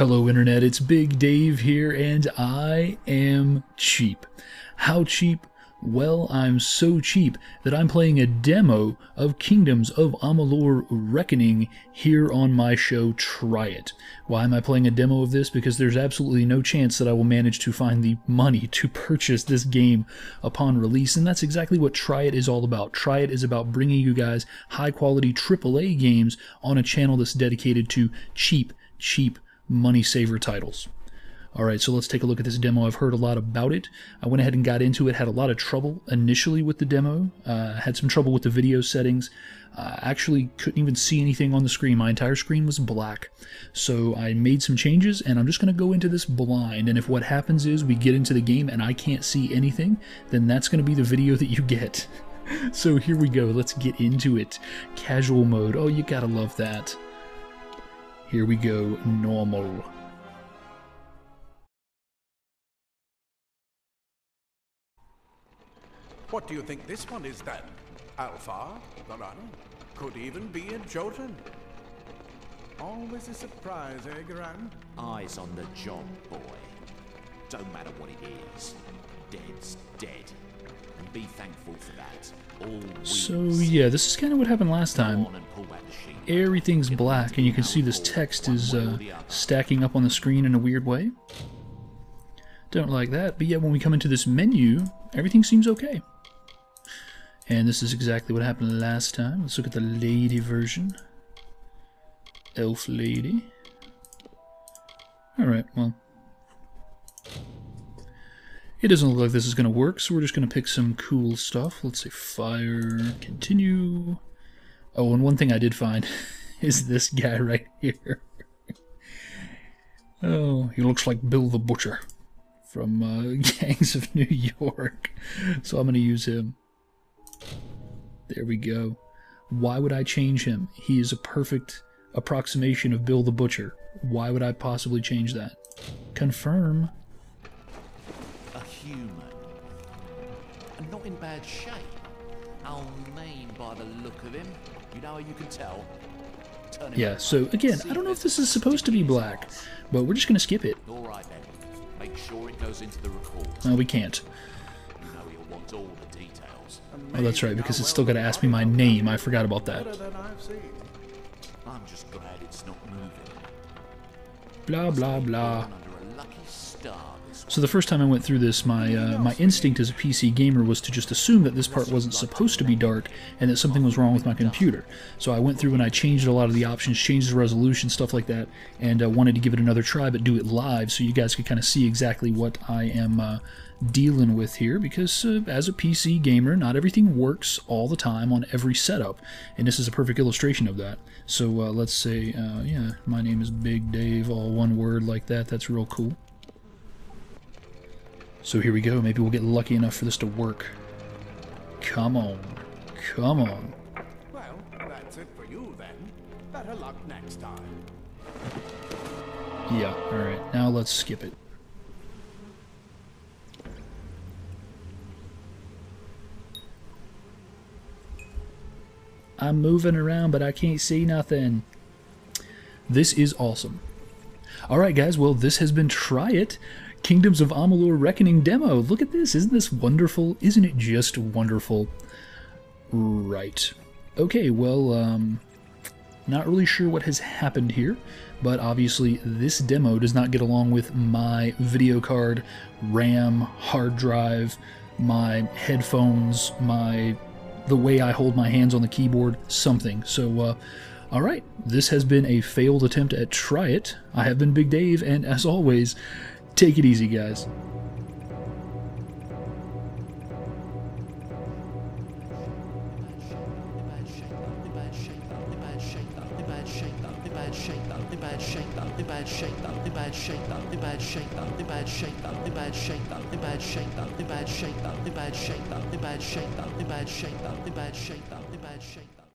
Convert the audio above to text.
Hello Internet, it's Big Dave here, and I am cheap. How cheap? Well, I'm so cheap that I'm playing a demo of Kingdoms of Amalur: Reckoning here on my show, Try It. Why am I playing a demo of this? Because there's absolutely no chance that I will manage to find the money to purchase this game upon release, and that's exactly what Try It is all about. Try It is about bringing you guys high-quality AAA games on a channel that's dedicated to cheap money-saver titles. Alright, so let's take a look at this demo. I've heard a lot about it. I went ahead and got into it, had a lot of trouble initially with the demo, had some trouble with the video settings, actually couldn't even see anything on the screen. My entire screen was black. So I made some changes, and I'm just going to go into this blind, and if what happens is we get into the game and I can't see anything, then that's going to be the video that you get. So here we go, let's get into it. Casual mode, oh you gotta love that. Here we go, normal. What do you think this one is then? Alpha, Varana, could even be a Jotun. Always a surprise, eh, Gran? Eyes on the job, boy. Don't matter what it is. Dead's dead. And be thankful for that. So yeah, this is kind of what happened last time. Everything's black and you can see this text is stacking up on the screen in a weird way. Don't like that, but yeah, when we come into this menu, everything seems okay. And this is exactly what happened last time. Let's look at the lady version. Elf lady. Alright, well. It doesn't look like this is going to work, so we're just going to pick some cool stuff. Let's say fire, continue. Oh, and one thing I did find is this guy right here. Oh, he looks like Bill the Butcher from Gangs of New York. So I'm going to use him. There we go. Why would I change him? He is a perfect approximation of Bill the Butcher. Why would I possibly change that? Confirm. Human, and not in bad shape. I'll name by the look of him. You know how you can tell. Yeah, so again, I don't know if this is supposed to be black, but we're just going to skip it. All right, then. Make sure it goes into the record. No, we can't. You know he'll want all the details. Oh, that's right, because it's still got to ask me my name. I forgot about that. I'm just glad it's not moving. Blah, blah, blah. So the first time I went through this, my instinct as a PC gamer was to just assume that this part wasn't supposed to be dark and that something was wrong with my computer. So I went through and I changed a lot of the options, changed the resolution, stuff like that, and wanted to give it another try but do it live so you guys could kind of see exactly what I am dealing with here, because as a PC gamer, not everything works all the time on every setup, and this is a perfect illustration of that. So let's say, yeah, my name is Big Dave, all one word like that. That's real cool. So here we go, maybe we'll get lucky enough for this to work. Come on. Come on. Well, that's it for you then. Better luck next time. Yeah, alright. Now let's skip it. I'm moving around, but I can't see nothing. This is awesome. Alright guys, well this has been Try It. Kingdoms of Amalur Reckoning demo. Look at this. Isn't this wonderful? Isn't it just wonderful? Right. Okay, well, not really sure what has happened here, but obviously this demo does not get along with my video card, RAM, hard drive, my headphones, the way I hold my hands on the keyboard, something. So, alright, this has been a failed attempt at Try It. I have been Big Dave, and as always, take it easy, guys.